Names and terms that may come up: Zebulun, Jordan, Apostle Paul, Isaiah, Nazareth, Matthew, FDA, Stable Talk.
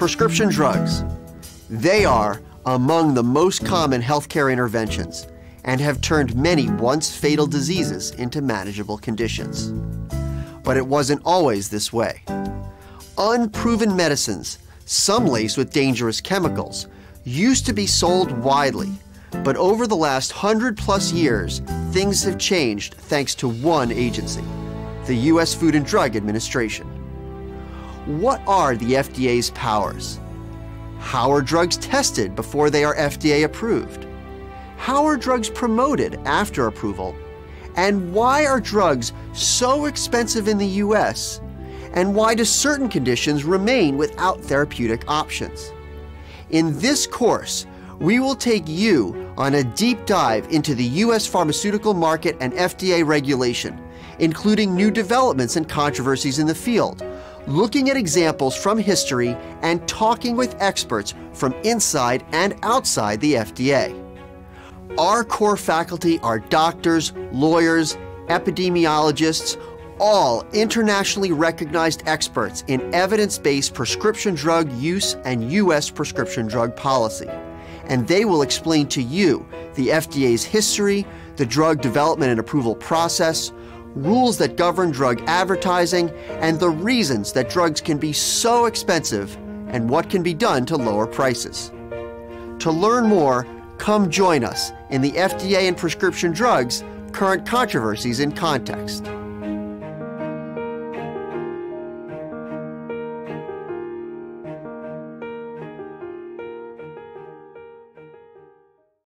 Prescription drugs. They are among the most common healthcare interventions and have turned many once fatal diseases into manageable conditions. But it wasn't always this way. Unproven medicines, some laced with dangerous chemicals, used to be sold widely, but over the last 100+ years, things have changed thanks to one agency, the U.S. Food and Drug Administration. What are the FDA's powers? How are drugs tested before they are FDA approved? How are drugs promoted after approval? And why are drugs so expensive in the U.S.? And why do certain conditions remain without therapeutic options? In this course, we will take you on a deep dive into the U.S. pharmaceutical market and FDA regulation, including new developments and controversies in the field, looking at examples from history and talking with experts from inside and outside the FDA. Our core faculty are doctors, lawyers, epidemiologists, all internationally recognized experts in evidence-based prescription drug use and U.S. prescription drug policy. And they will explain to you the FDA's history, the drug development and approval process, rules that govern drug advertising, and the reasons that drugs can be so expensive and what can be done to lower prices. To learn more, come join us in the FDA and Prescription Drugs: Current Controversies in Context.